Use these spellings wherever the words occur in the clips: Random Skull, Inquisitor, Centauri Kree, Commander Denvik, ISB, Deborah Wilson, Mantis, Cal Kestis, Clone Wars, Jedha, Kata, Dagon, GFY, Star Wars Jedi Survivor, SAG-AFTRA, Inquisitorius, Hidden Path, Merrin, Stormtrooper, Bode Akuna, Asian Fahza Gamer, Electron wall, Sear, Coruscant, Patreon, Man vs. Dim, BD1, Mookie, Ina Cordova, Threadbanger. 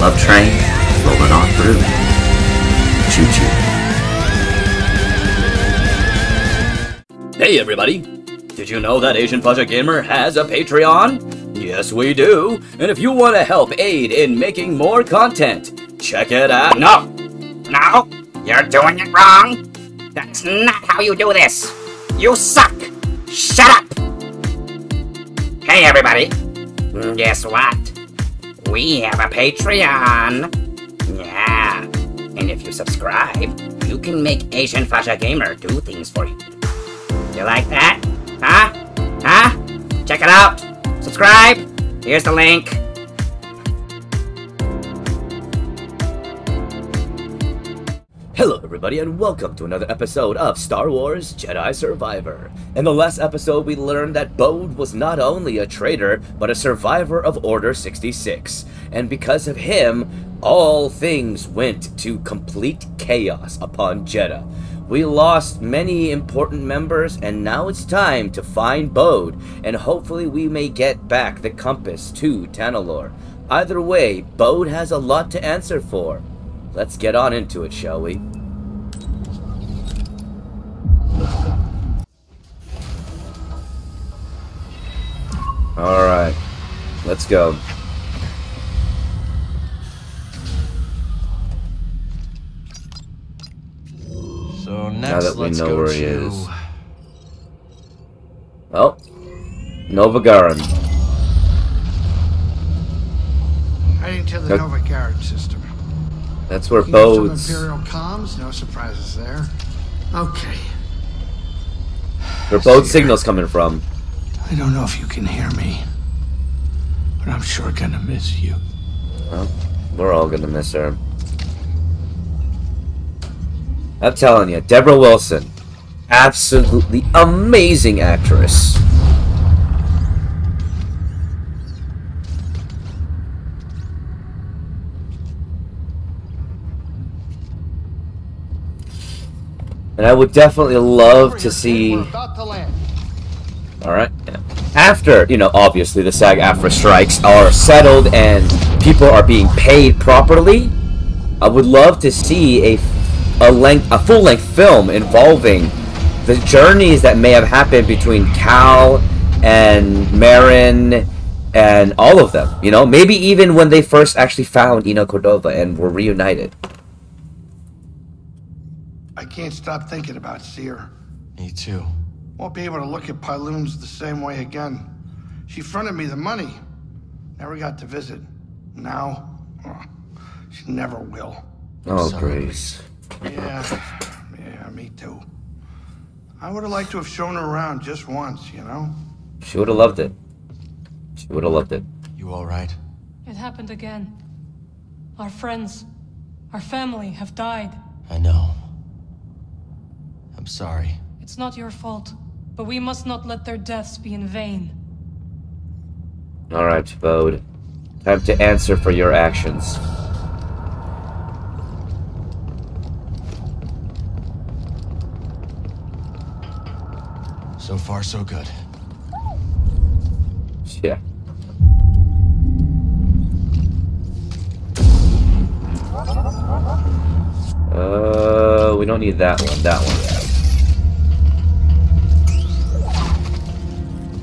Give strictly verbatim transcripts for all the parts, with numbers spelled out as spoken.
Love train, rolling on through. Choo-choo. Hey everybody! Did you know that Asian Fahza Gamer has a Patreon? Yes we do! And if you want to help aid in making more content, check it out— No! No! You're doing it wrong! That's not how you do this! You suck! Shut up! Hey everybody! Guess what? We have a Patreon! Yeah! And if you subscribe, you can make Asian Fahza Gamer do things for you. You like that? Huh? Huh? Check it out! Subscribe! Here's the link! Hello everybody and welcome to another episode of Star Wars Jedi Survivor. In the last episode we learned that Bode was not only a traitor, but a survivor of Order sixty-six. And because of him, all things went to complete chaos upon Jedha. We lost many important members and now it's time to find Bode. And hopefully we may get back the compass to Tannalore. Either way, Bode has a lot to answer for. Let's get on into it, shall we? Alright, let's go. So next, now that we let's know go where to... he is. Well, Nova Garon. Heading to the Nova Garon system. That's where Bode's... Imperial comms, no surprises there. Okay. Where Bode's signal's coming from. I don't know if you can hear me, but I'm sure gonna miss you. Well, we're all gonna miss her. I'm telling you, Deborah Wilson, absolutely amazing actress. And I would definitely love to see... Alright. After, you know, obviously the SAG-AFTRA strikes are settled and people are being paid properly, I would love to see a, a, length, a full-length film involving the journeys that may have happened between Cal and Merrin and all of them. You know, maybe even when they first actually found Ina Cordova and were reunited. I can't stop thinking about Sear. Me too. Won't be able to look at Pylons the same way again. She fronted me the money. Never got to visit. Now, oh, she never will. Oh, so, Grace. Yeah, yeah, me too. I would have liked to have shown her around just once, you know? She would have loved it. She would have loved it. You all right? It happened again. Our friends, our family have died. I know. I'm sorry. It's not your fault, but we must not let their deaths be in vain. Alright, Bode. Time to answer for your actions. So far, so good. Yeah. Uh, we don't need that one, that one.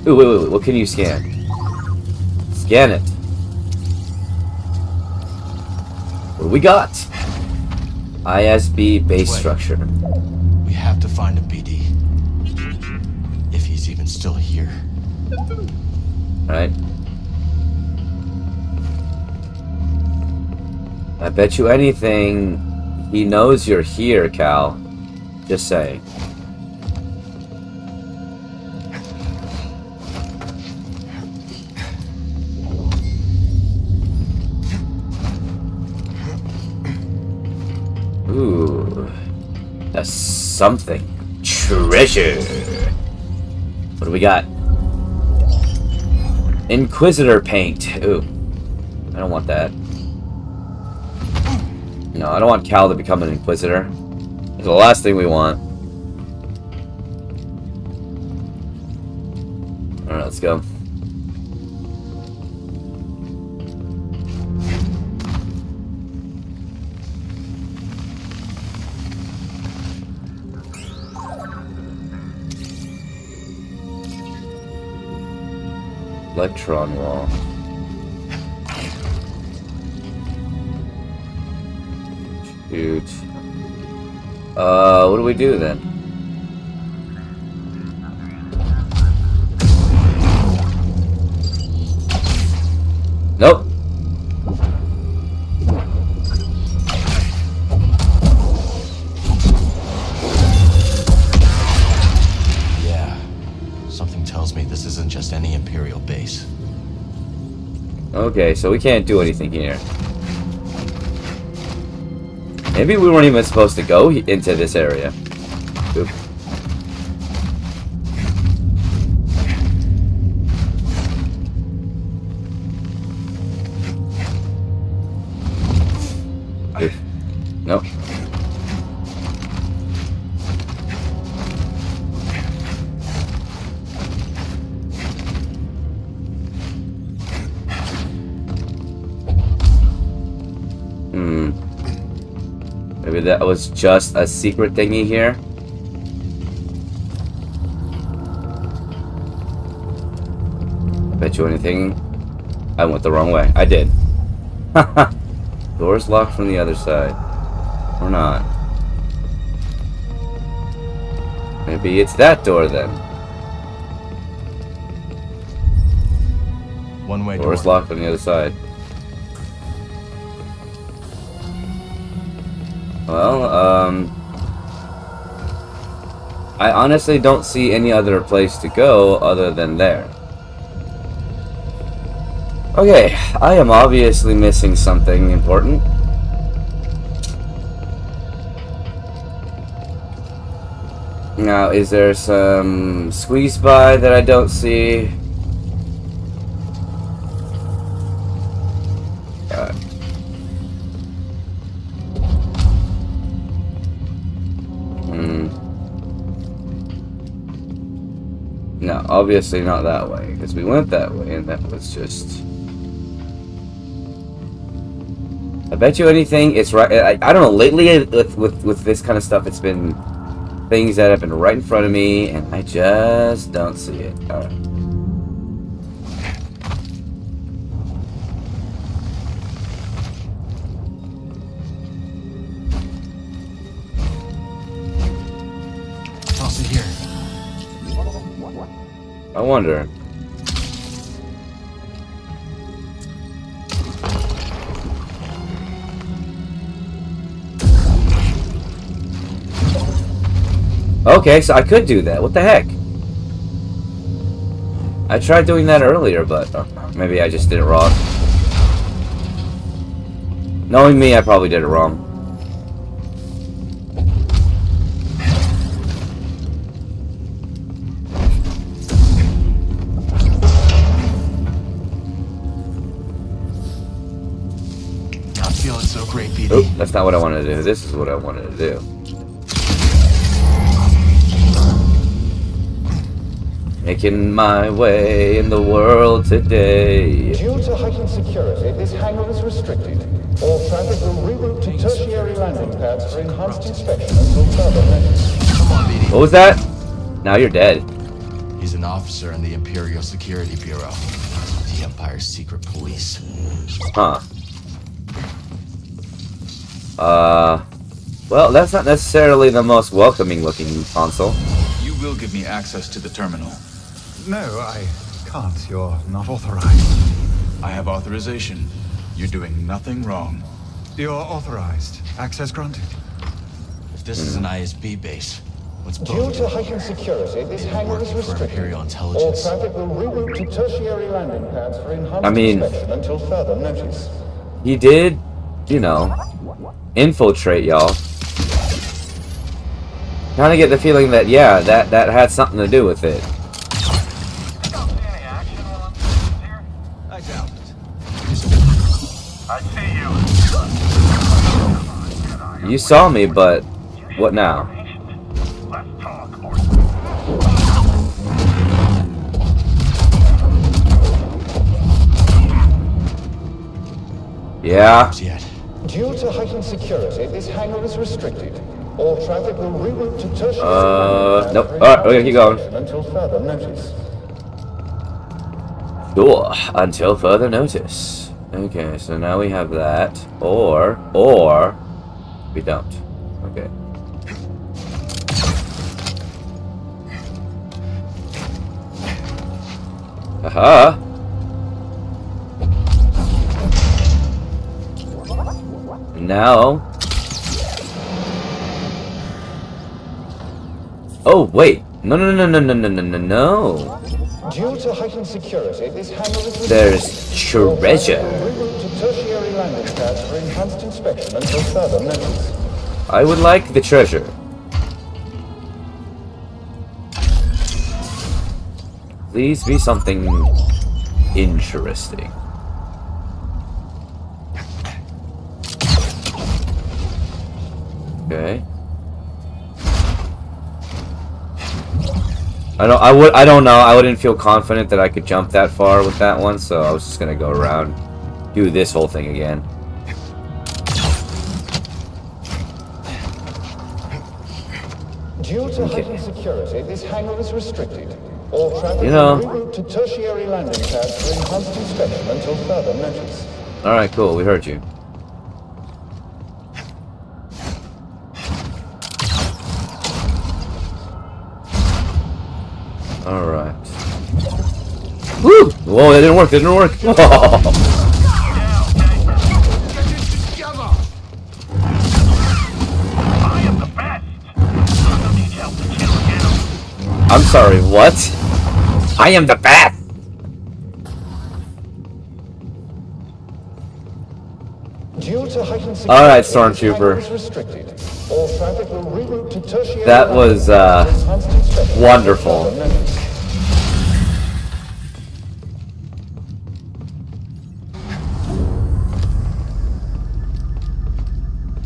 Ooh, wait, wait, wait, what can you scan? Scan it. What do we got? I S B base wait. Structure. We have to find a B D. If he's even still here. Alright. I bet you anything he knows you're here, Cal. Just saying. Ooh, that's something. Treasure. What do we got? Inquisitor paint. Ooh, I don't want that. No, I don't want Cal to become an Inquisitor. It's the last thing we want. All right, let's go. Electron wall. Shoot. Uh, what do we do then? Nope. Yeah. Something tells me this isn't just any Imperial base. Okay, so we can't do anything here. Maybe we weren't even supposed to go into this area. Oop. Oop. No. That was just a secret thingy here. I bet you anything. I went the wrong way. I did. Doors locked from the other side. Or not. Maybe it's that door then. One way. Doors door. Locked on the other side. Well, um... I honestly don't see any other place to go other than there. Okay, I am obviously missing something important. Now, is there some squeeze by that I don't see? Obviously not that way, because we went that way, and that was just... I bet you anything, it's right... I, I don't know, lately, with, with, with this kind of stuff, it's been things that have been right in front of me, and I just don't see it. Alright. Toss it here. I wonder. Okay, so I could do that. What the heck? I tried doing that earlier, but uh, maybe I just did it wrong. Knowing me, I probably did it wrong. Oop, that's not what I wanted to do. This is what I wanted to do. Making my way in the world today. Due to heightened security, this hangar is restricted. All traffic will reroute to tertiary landing pads for enhanced inspection until further notice. Come on, B D. What was that? Now you're dead. He's an officer in the Imperial Security Bureau. The Empire's secret police. Huh. Uh, well, that's not necessarily the most welcoming-looking console. You will give me access to the terminal. No, I can't. You're not authorized. I have authorization. You're doing nothing wrong. You're authorized. Access granted. If this is an I S B base, what's due to heightened security, this hangar is restricted. All traffic will reroute to tertiary landing pads for enhanced I mean, inspection until further notice. He did, you know. Infiltrate y'all. Kind of get the feeling that yeah, that that had something to do with it. I doubt it. I see you. You saw me, but what now? Yeah. Due to heightened security, this hangar is restricted. All traffic will reroute to tertiary. Uh, nope. Alright, we're gonna keep going. Until further notice. door until further notice. Okay, so now we have that, or, or, we don't. Okay. Haha! Now... Oh, wait! No, no, no, no, no, no, no, no, no! Due to heightened security, this hammer is... There's treasure! I would like the treasure. Please be something interesting. Okay. I don't. I would. I don't know. I wouldn't feel confident that I could jump that far with that one, so I was just gonna go around, do this whole thing again. Due to okay. heightened security, this hangar is restricted. You know. Alright, cool, we heard you. Alright. Woo! Whoa, that didn't work, that didn't work! I'm sorry, what? I am the bat! Alright, Stormtrooper. That was, uh, wonderful.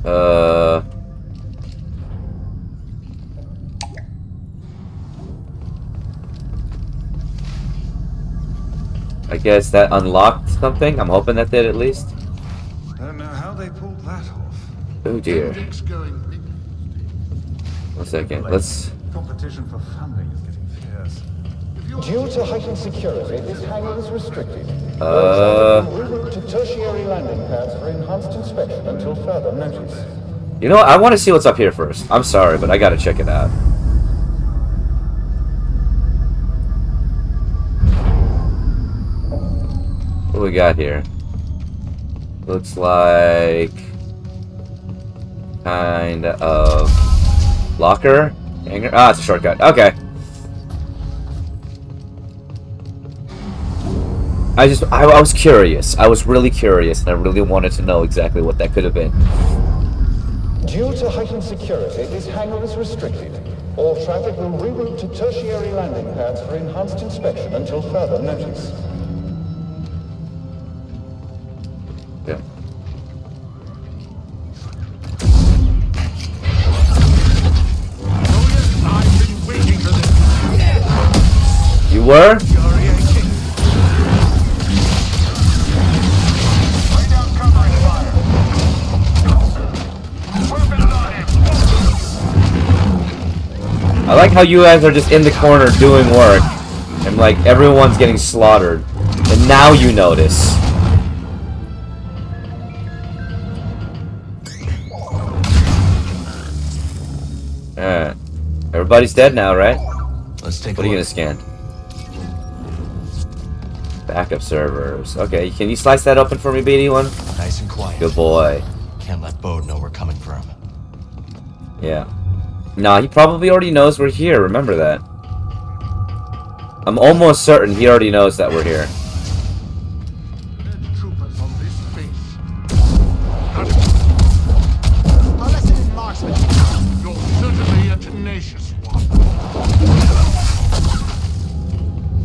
Uh... I guess that unlocked something. I'm hoping that did at least. I don't know how they pulled that off. Oh dear. One second. Let's. Competition for funding is getting fierce. Due to heightened security, this hangar is restricted. Uh. Reroute to tertiary landing pads for enhanced inspection until further notice. You know what? I want to see what's up here first. I'm sorry, but I gotta check it out. What we got here? Looks like kind of locker. Hanger. Ah, it's a shortcut. Okay. I just I, I was curious. I was really curious, and I really wanted to know exactly what that could have been. Due to heightened security, this hangar is restricted. All traffic will reroute to tertiary landing pads for enhanced inspection until further notice. Yeah. You were? I like how you guys are just in the corner doing work, and like everyone's getting slaughtered, and now you notice. Alright. Everybody's dead now, right? Let's take a look. What are you gonna scan? Backup servers. Okay, can you slice that open for me, B D one? Nice and quiet. Good boy. Can't let Bode know we're coming from. Yeah. Nah, he probably already knows we're here, remember that. I'm almost certain he already knows that we're here.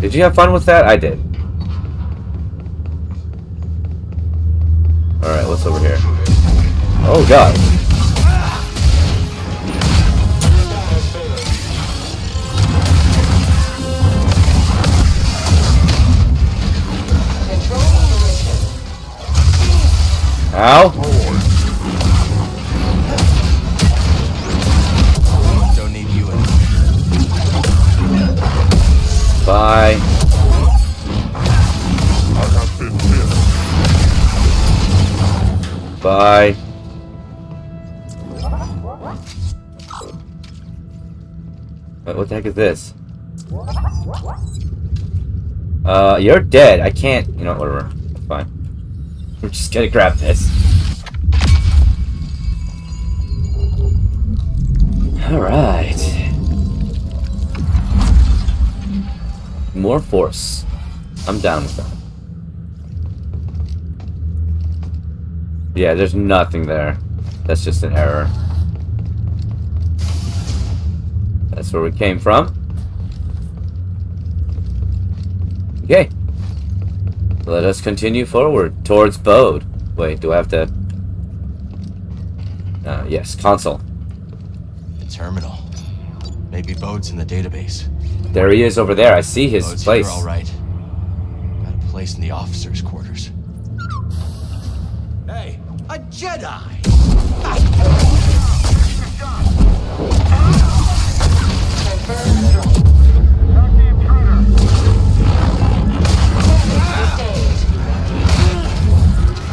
Did you have fun with that? I did. Alright, what's over here? Oh god. Ow. Don't need you in. Bye. Bye. What, what the heck is this? Uh, you're dead. I can't. You know, whatever. That's fine. We're just gonna grab this. Alright. More force. I'm down with that. Yeah, there's nothing there. That's just an error. That's where we came from. Okay. Let us continue forward towards Bode. Wait, do I have to... Uh, yes, console. The terminal. Maybe Bode's in the database. There he is over there. I see his Bode's place. All right. Got a place in the officers' quarters. Hey, a Jedi!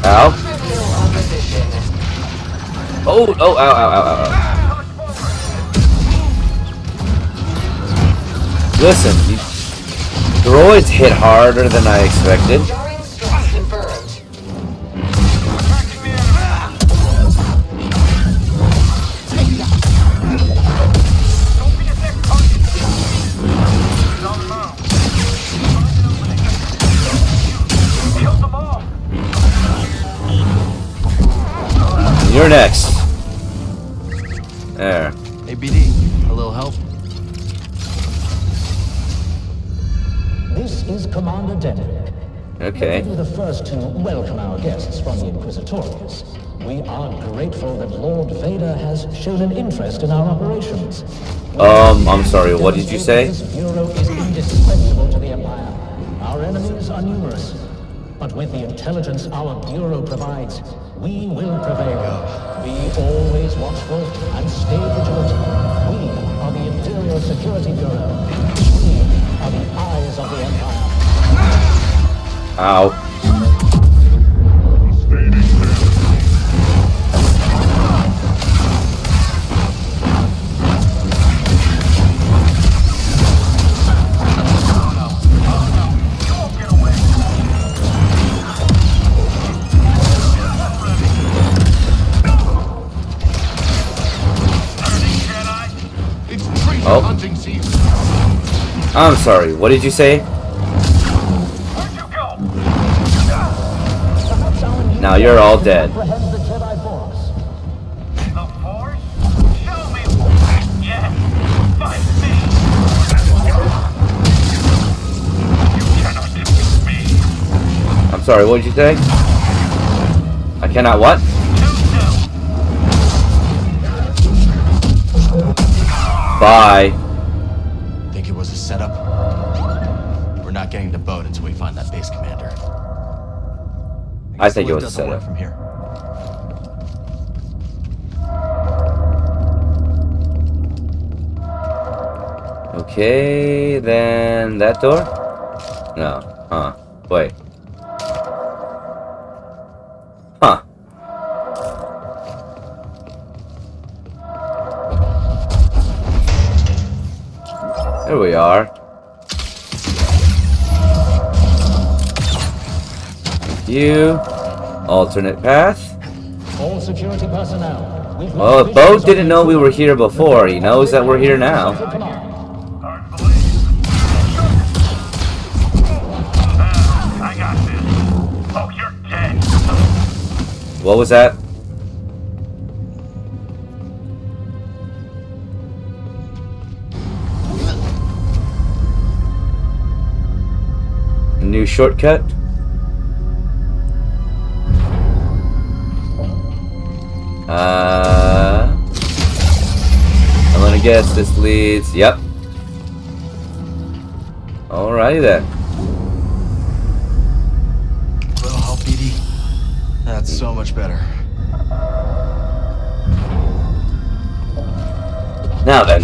Ow. Oh, oh, ow, ow, ow, ow. Listen, the droids hit harder than I expected. You're next. There. Hey, B D, a little help? This is Commander Denvik. Okay. We were the first to welcome our guests from the Inquisitorius. We are grateful that Lord Vader has shown an interest in our operations. Um, I'm sorry, what did you say? This bureau is indispensable to the Empire. Our enemies are numerous. But with the intelligence our bureau provides, we will prevail. Be always watchful and stay vigilant. We are the Imperial Security Bureau. Are the eyes of the Empire. Ow. Oh. I'm sorry, what did you say? Where'd you go? Now you're all dead. The force? Show me what. Yes, fight me. You cannot defeat me. I'm sorry, what did you say? I cannot what? Bye. Setup. We're not getting to Bode until we find that base commander. I, I think it was a setup from here. Okay, then that door? No. Huh. Wait. Huh. There we are. You alternate path. All security personnel. Well, if Bode didn't know we were here before, he knows that we're here now. I got this. Oh, you're dead. What was that? A new shortcut. Uh, I'm gonna guess this leads. Yep. Alrighty then. Little help, B D. That's so much better. Now then.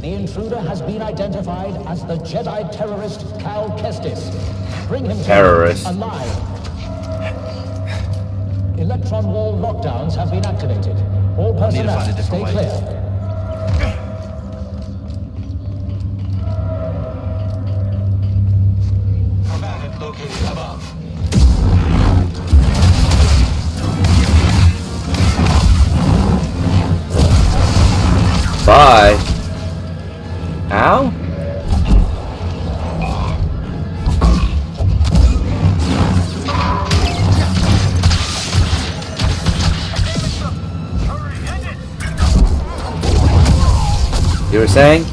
The intruder has been identified as the Jedi terrorist Cal Kestis. Bring him terrorist alive. Electron wall lockdowns have been activated. All personnel stay way. clear. Bye. Ow? You were saying?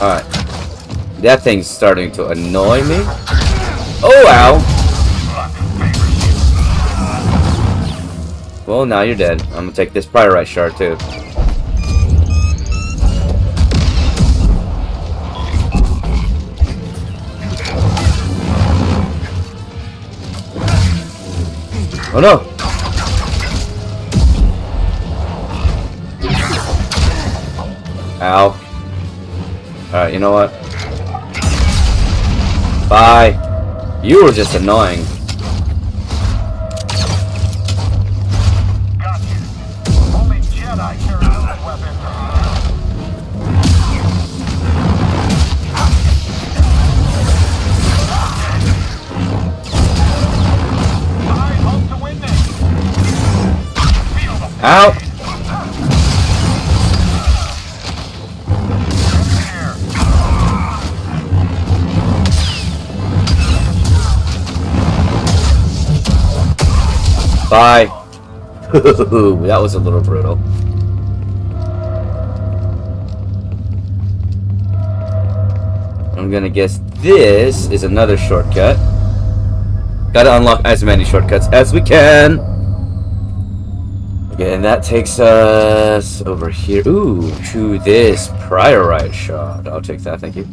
Alright. That thing's starting to annoy me. Oh, ow! Well, now you're dead. I'm gonna take this priorite shard, too. Oh, no! Ow. Alright, you know what? Bye. You were just annoying. Got you. Only Jedi carry those weapons. I hope to win this. Ow. Bye. That was a little brutal. I'm gonna guess this is another shortcut. Gotta unlock as many shortcuts as we can. Okay, and that takes us over here. Ooh, to this priorite shot. I'll take that, thank you.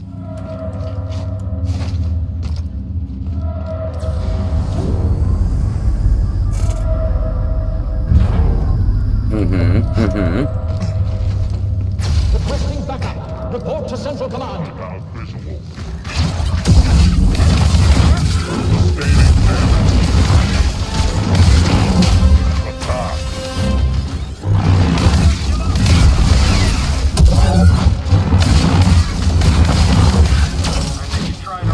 Mm-hmm. Requesting backup. Report to Central Command. Without visual. I think he's trying to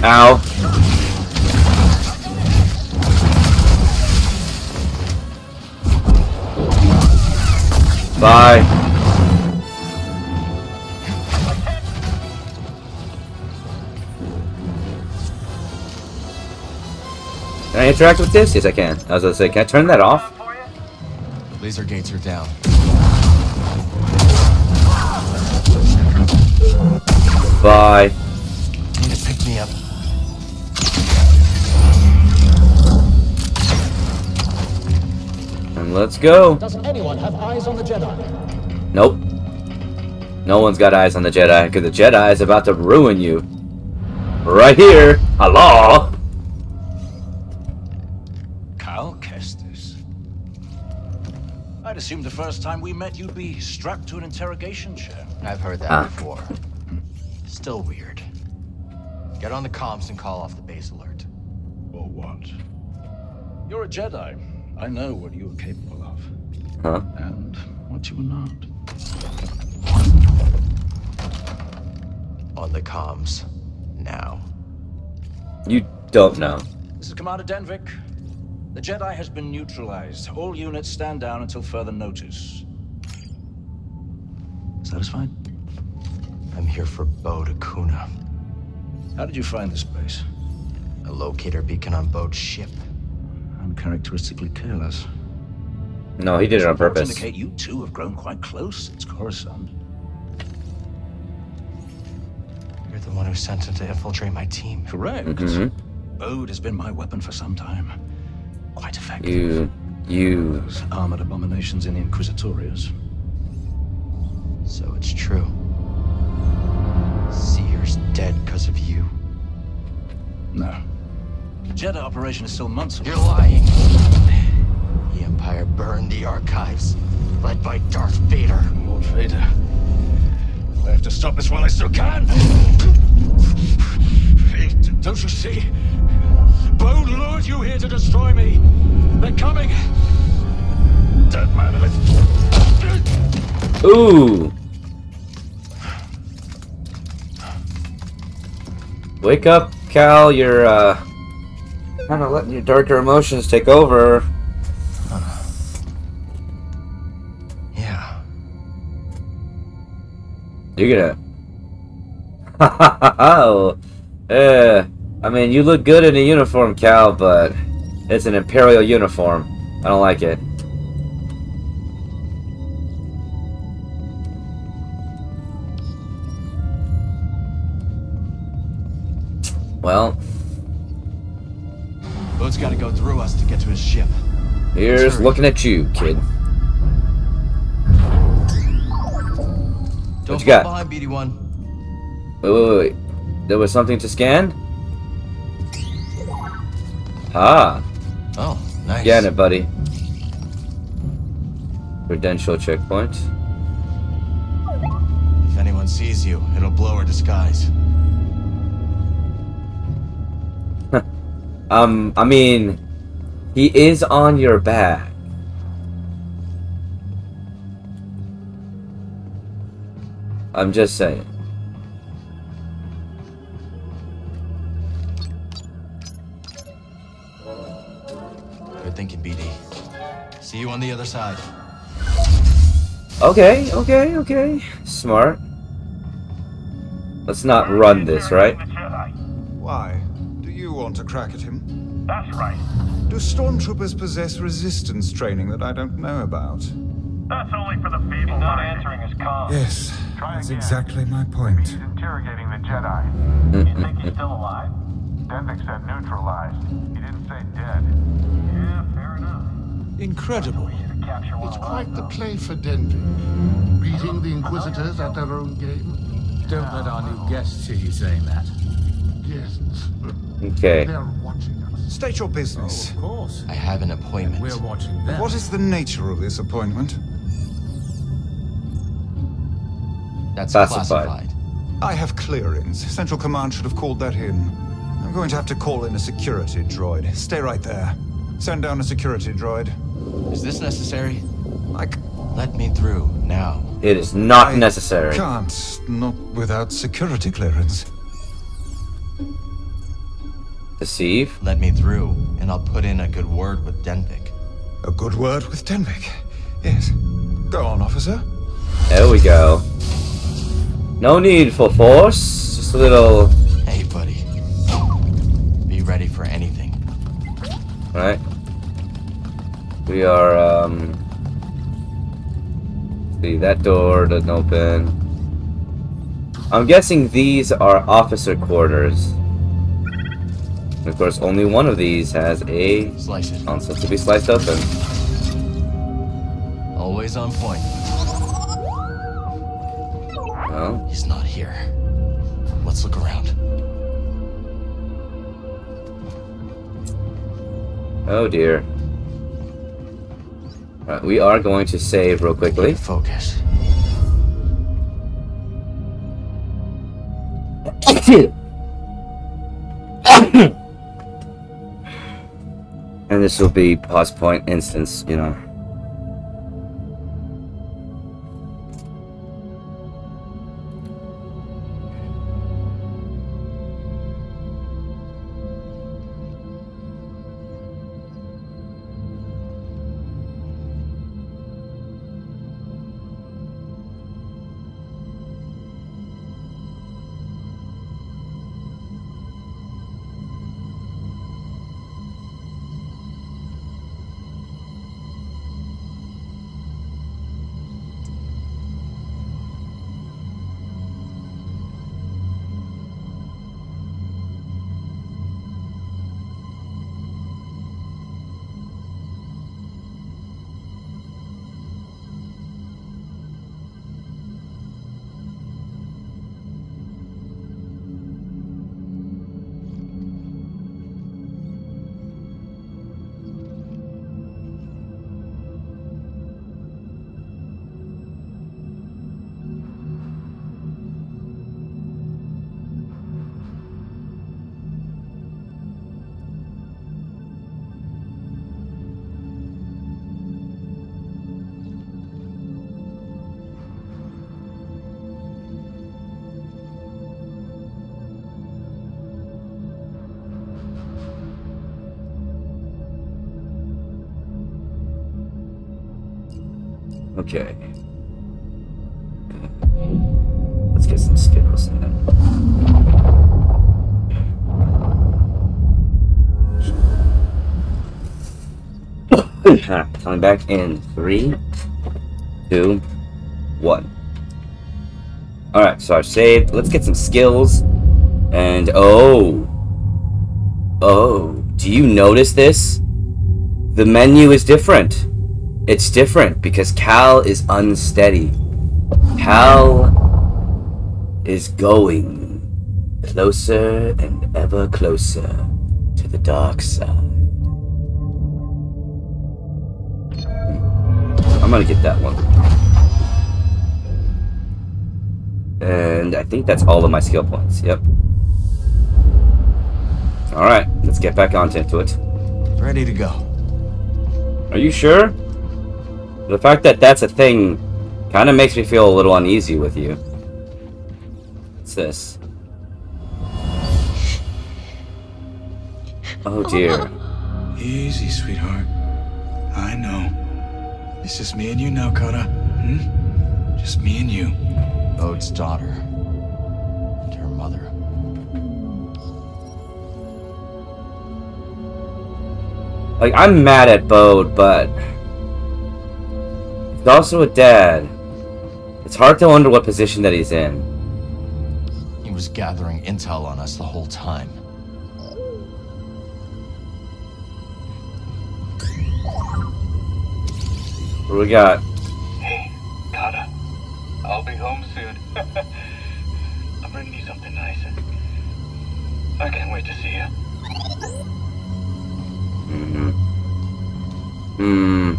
run. Ow. Bye. Can I interact with this? Yes, I can. I was gonna say, can I turn that off? Laser gates are down. Bye. Need to pick me up. And let's go. Does anyone have eyes on the Jedi? Nope. No one's got eyes on the Jedi, because the Jedi is about to ruin you. Right here. Hello. Cal Kestis. I'd assume the first time we met you'd be strapped to an interrogation chair. I've heard that ah. before. Still weird. Get on the comms and call off the base alert. Or what? You're a Jedi. I know what you are capable of, huh? And what you are not. On the comms, now. You don't know. This is Commander Denvik. The Jedi has been neutralized. All units stand down until further notice. Satisfied? I'm here for Bode Akuna. How did you find this place? A locator beacon on Bode's ship. Uncharacteristically careless. No, he did it on purpose. Indicate you two have grown quite close since Coruscant. You're the one who sent him to infiltrate my team. Correct. Mm-hmm. Bode has been my weapon for some time. Quite effective. You, you. Those armored abominations in the Inquisitorius. So it's true. Seer's dead because of you. No. The Jedi operation is still months away. You're lying. The Empire burned the archives, led by Darth Vader. Lord Vader. stop this while I still can. Don't you see? Bode lured you here to destroy me. They're coming. Dead man. Ooh. Wake up, Cal. You're uh, kind of letting your darker emotions take over. You're gonna. Oh, uh, I mean, you look good in a uniform, Cal, but it's an Imperial uniform. I don't like it. Well, Bode's got to go through us to get to his ship. Here's looking at you, kid. What you got? Behind B D one. Wait, wait, wait, wait. There was something to scan? Ah. Oh, nice. Scan it, buddy. Credential checkpoint. If anyone sees you, it'll blow her disguise. um, I mean, he is on your back. I'm just saying. Good thinking, B D. See you on the other side. Okay, okay, okay. Smart. Let's not run this, right? Why? Do you want to crack at him? That's right. Do stormtroopers possess resistance training that I don't know about? That's only for the feeble. Not answering his call. Yes, that's exactly my point. He's interrogating the Jedi. You think he's still alive? Denvik said neutralized. He didn't say dead. Yeah, fair enough. Incredible. It's quite the play for Denvik. Beating the Inquisitors at their own game. Don't let our new guests hear you saying that. Guests. Okay. They're watching us. State your business. Oh, of course. I have an appointment. We're watching them. What is the nature of this appointment? That's classified. classified. I have clearance. Central Command should have called that in. I'm going to have to call in a security droid. Stay right there. Send down a security droid. Is this necessary? Like, let me through now. It is not I necessary. Can't. Not without security clearance. Deceive? Let me through, and I'll put in a good word with Denvik. A good word with Denvik? Yes. Go on, officer. There we go. No need for force, just a little... Hey, buddy. Be ready for anything. Alright. We are, um... see, that door doesn't open. I'm guessing these are officer quarters. And of course, only one of these has a... Slice it. ...console to be sliced open. Always on point. Well, he's not here. Let's look around. Oh dear. Alright, we are going to save real quickly. Focus. And this will be pause point instance, you know. Okay. Let's get some Skittles in there. Coming back in three, two, one. Alright, so I've saved. Let's get some skills. And oh. Oh. Do you notice this? The menu is different. It's different because Cal is unsteady. Cal is going closer and ever closer to the dark side. I'm gonna get that one. And I think that's all of my skill points. Yep. Alright, let's get back onto it. Ready to go. Are you sure? The fact that that's a thing kind of makes me feel a little uneasy with you. What's this? Oh dear. Easy, sweetheart. I know. It's just me and you now, Kata. Hmm? Just me and you. Bode's daughter. And her mother. Like, I'm mad at Bode, but he's also a dad. It's hard to wonder what position that he's in. He was gathering intel on us the whole time. What do we got? Hey, Kata. I'll be home soon. I'm bringing you something nice. I can't wait to see you. Mm-hmm. Hmm.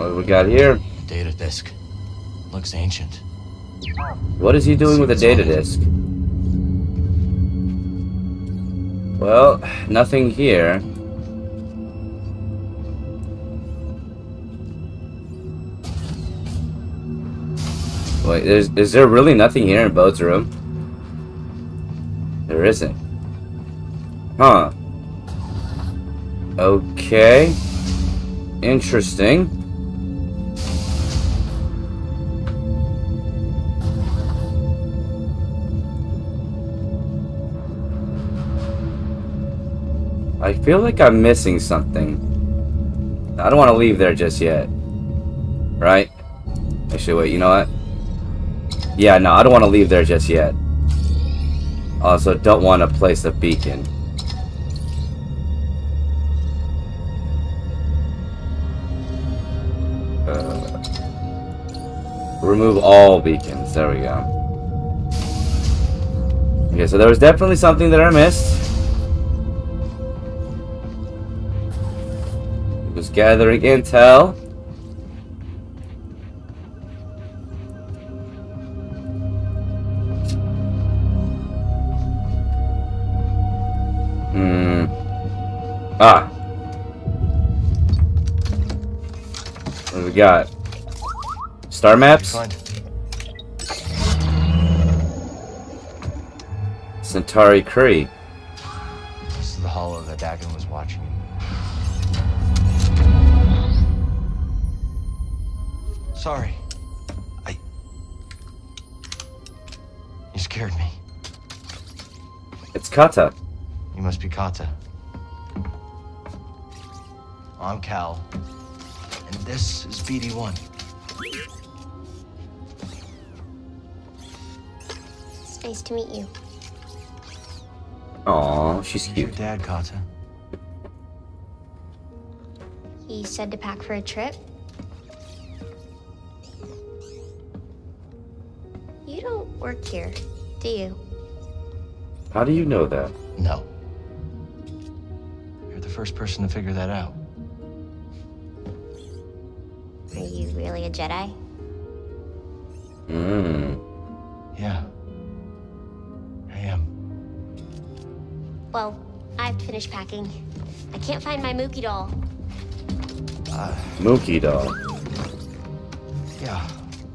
What do we got here? Data disk. Looks ancient. What is he doing with a data disk? Well, nothing here. Wait, there's, is there really nothing here in Bode's room? There isn't. Huh. Okay. Interesting. I feel like I'm missing something. I don't want to leave there just yet. Right? Actually, wait, you know what? Yeah, no, I don't want to leave there just yet. Also, don't want to place a beacon. Uh, remove all beacons. There we go. Okay, so there was definitely something that I missed. Gathering intel. Hmm. Ah. What do we got? Star maps? Centauri Kree. This is the hollow that Dagon was watching. Sorry. I... You scared me. It's Kata. You must be Kata. I'm Cal. And this is B D one. It's nice to meet you. Aw, she's cute. Your dad, Kata. He said to pack for a trip. Work here, do you? How do you know that? No. You're the first person to figure that out. Are you really a Jedi? Mmm. Yeah. I am. Well, I have to finish packing. I can't find my Mookie doll. Uh, Mookie doll? Yeah,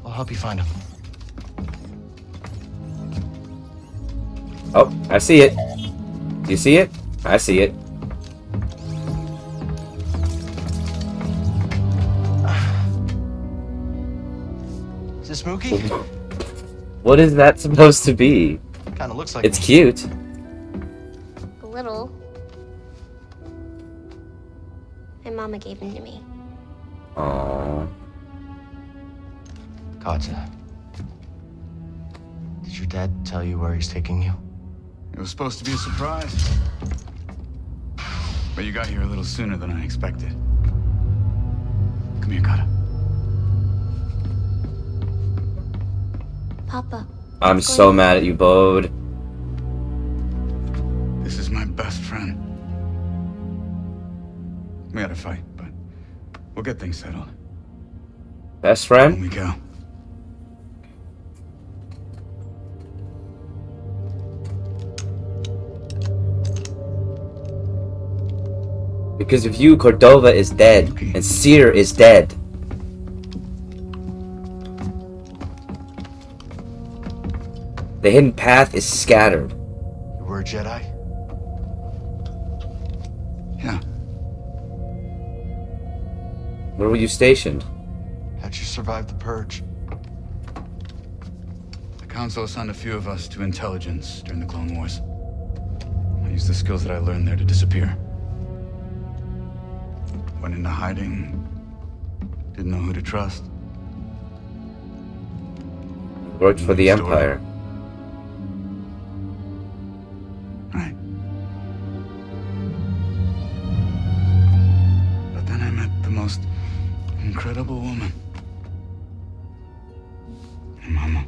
I'll help you find him. Oh, I see it. Do you see it? I see it. Is this Mookie? What is that supposed to be? Kind of looks like it's me. Cute. A little. My mama gave him to me. Aww. Kata, did your dad tell you where he's taking you? It was supposed to be a surprise. But you got here a little sooner than I expected. Come here, Kata. Papa. I'm so mad at you, Bode. This is my best friend. We had a fight, but we'll get things settled. Best friend? Here we go. Because of you, Cordova is dead, okay. And Sear is dead. The Hidden Path is scattered. You were a Jedi? Yeah. Where were you stationed? How'd you survive the Purge? The Council assigned a few of us to intelligence during the Clone Wars. I used the skills that I learned there to disappear. Went into hiding. Didn't know who to trust. Worked for the Empire. Right. But then I met the most incredible woman. Your mama.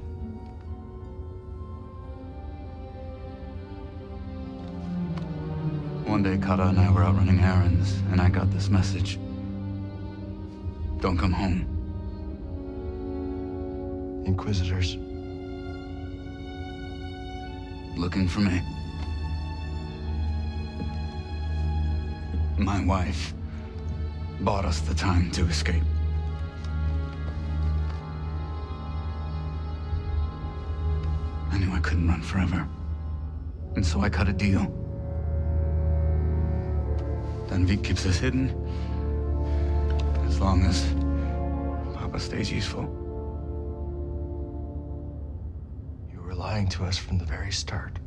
One day, Kata and I were out running errands, and I got this message. Don't come home. Inquisitors. Looking for me. My wife bought us the time to escape. I knew I couldn't run forever, and so I cut a deal. Denvik keeps us hidden, as long as Papa stays useful. You were lying to us from the very start.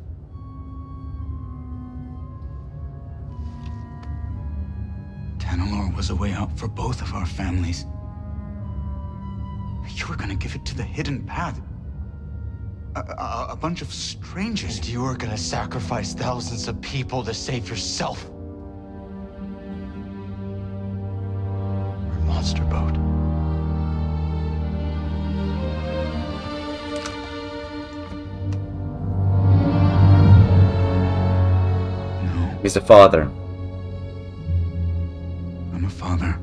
Tannalore was a way out for both of our families. You were gonna give it to the Hidden Path. A, a, a bunch of strangers. And you were gonna sacrifice thousands of people to save yourself. Monster boat. No. He's a father. I'm a father.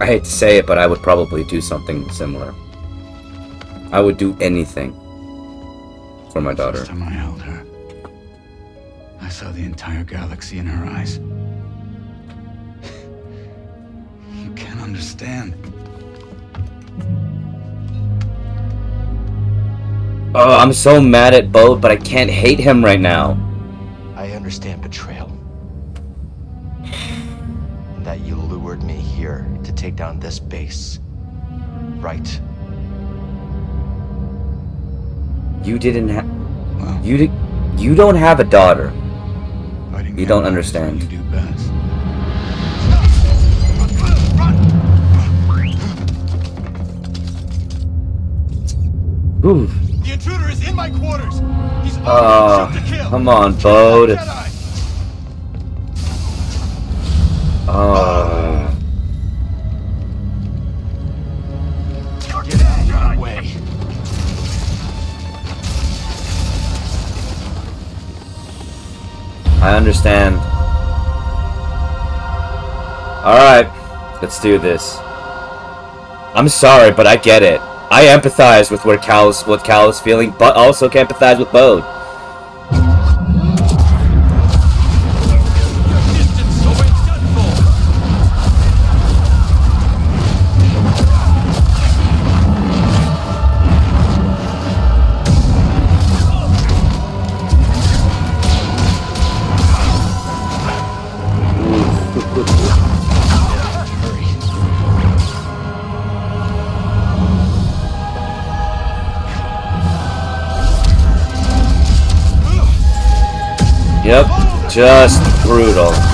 I hate to say it, but I would probably do something similar. I would do anything for my daughter. First time I held her, I saw the entire galaxy in her eyes. Understand. Oh, I'm so mad at Bode, but I can't hate him right now. I understand betrayal. And that you lured me here to take down this base. Right. You didn't have... Well, you did... You don't have a daughter. You don't understand. You do best. Oof. The intruder is in my quarters. He's uh, to kill. Come on, Bode. Uh. Uh. Get out of my way. I understand. All right, let's do this. I'm sorry, but I get it. I empathize with where Cal's, what Cal is feeling, but also can empathize with Bode. Yep, just brutal. This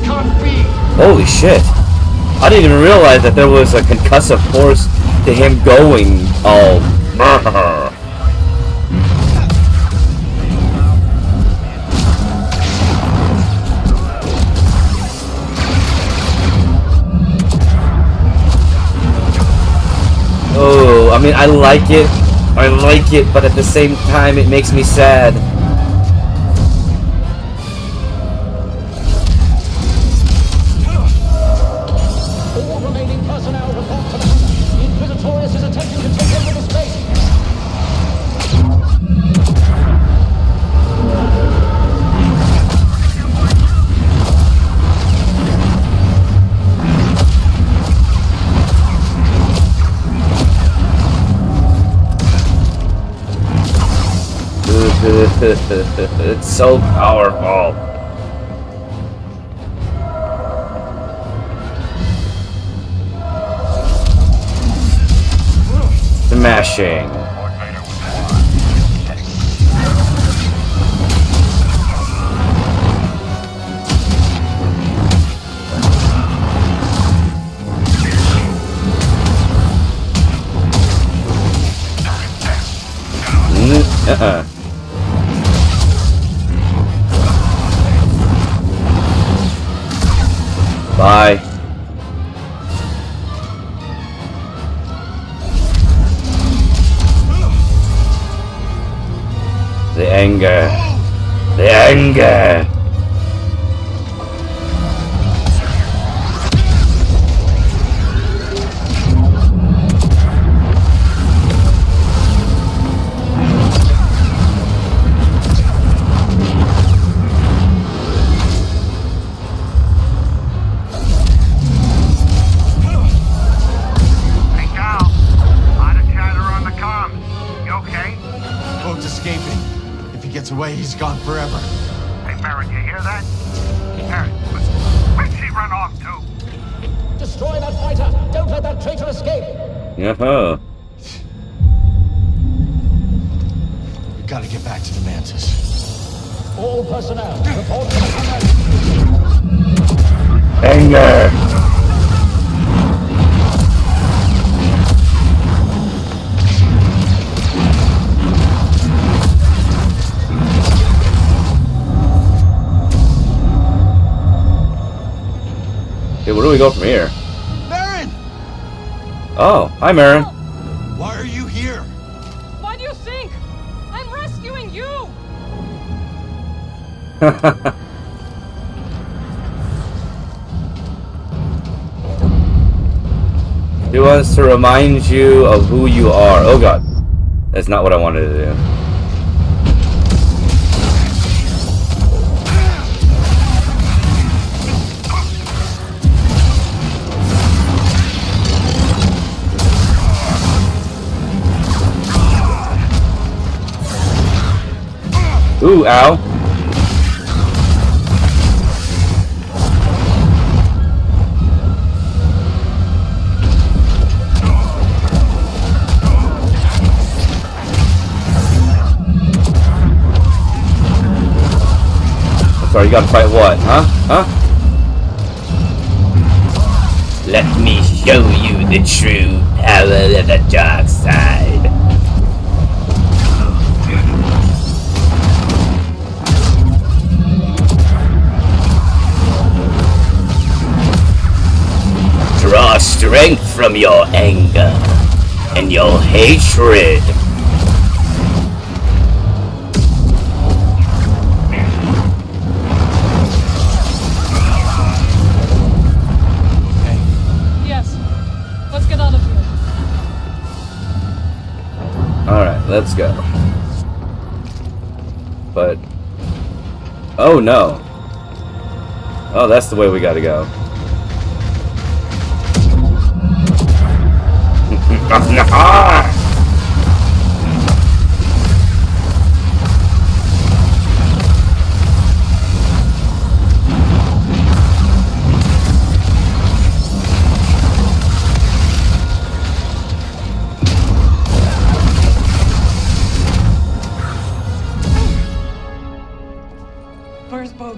can't be. Holy shit. I didn't even realize that there was a concussive force to him going all brrrr. Oh, I mean, I like it, I like it, but at the same time, it makes me sad. All remaining personnel report to me. Inquisitorius is attempting to take over the It's so powerful. Smashing. Uh-uh. Bye. The anger. The anger. He's gone forever. Hey, Merrin, you hear that? Merrin, where'd she run off to? Destroy that fighter! Don't let that traitor escape! Uh-huh. We've got to get back to the Mantis. All personnel, report to the Anger! Where do we go from here? Merrin! Oh, hi Merrin. Why are you here? Why do you think? I'm rescuing you! He wants to remind you of who you are. Oh god. That's not what I wanted to do. Ooh, ow. I'm sorry, you gotta fight what? Huh? Huh? Let me show you the true power of the dark side. Draw strength from your anger and your hatred. Yes. Let's get out of here. Alright, let's go. But... oh no. Oh, that's the way we gotta go.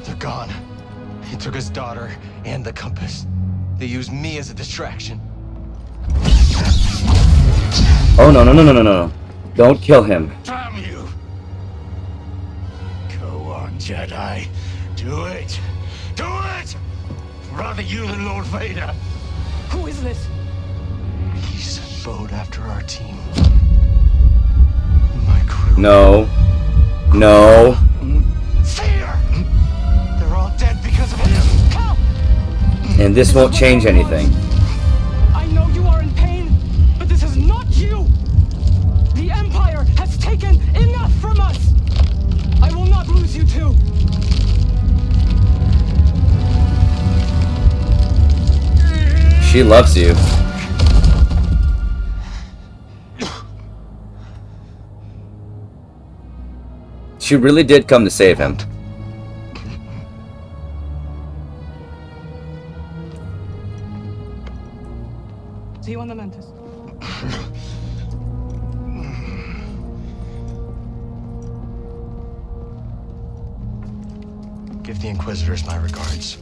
They're gone. He took his daughter and the compass. They used me as a distraction. Oh no no no no no no! Don't kill him. Damn you! Go on, Jedi. Do it. Do it. Rather you than Lord Vader. Who is this? He sent Bode after our team. My crew. No. No. Sear. They're all dead because of him. Help! And this won't change anything. I know you are in pain, but this is not you. The Empire has taken enough from us. I will not lose you two. She loves you. She really did come to save him. See you on the Mantis. Give the Inquisitors my regards.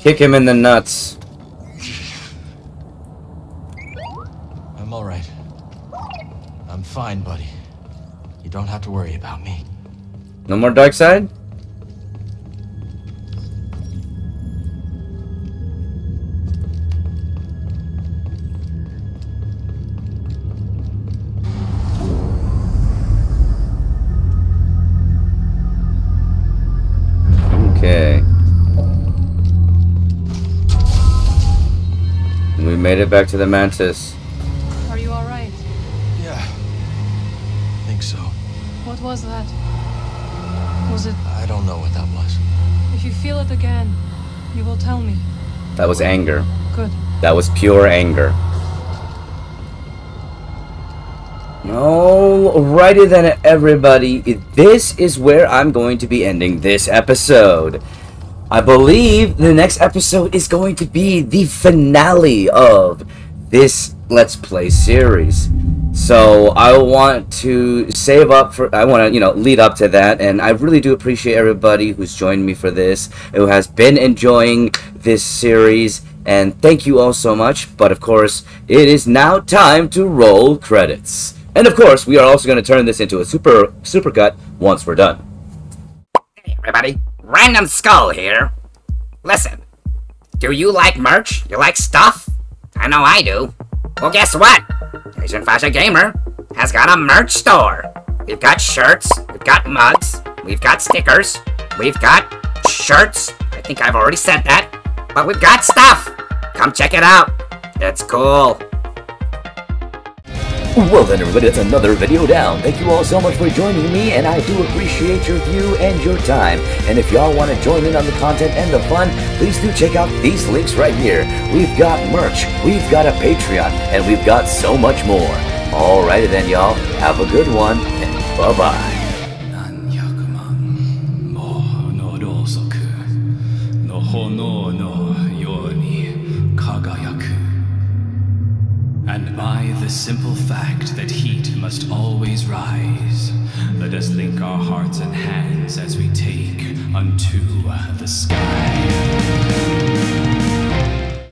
Kick him in the nuts. I'm all right. I'm fine, buddy. You don't have to worry about me. No more dark side? Okay. We made it back to the Mantis. What was that? Was it? I don't know what that was. If you feel it again, you will tell me. That was anger. Good. That was pure anger. Alrighty then, everybody. This is where I'm going to be ending this episode. I believe the next episode is going to be the finale of this Let's Play series. So I want to save up for, I want to, you know, lead up to that, and I really do appreciate everybody who's joined me for this, who has been enjoying this series, and thank you all so much. But of course, it is now time to roll credits. And of course, we are also going to turn this into a super, super cut once we're done. Hey everybody, Random Skull here. Listen, do you like merch? You like stuff? I know I do. Well, guess what? Asian Fahza Gamer has got a merch store. We've got shirts, we've got mugs, we've got stickers, we've got shirts. I think I've already said that. But we've got stuff. Come check it out. It's cool. Well then everybody, that's another video down. Thank you all so much for joining me, and I do appreciate your view and your time. And if y'all want to join in on the content and the fun, please do check out these links right here. We've got merch, we've got a Patreon, and we've got so much more. Alrighty then y'all, have a good one, and bye-bye. And by the simple fact that heat must always rise, let us link our hearts and hands as we take unto the sky.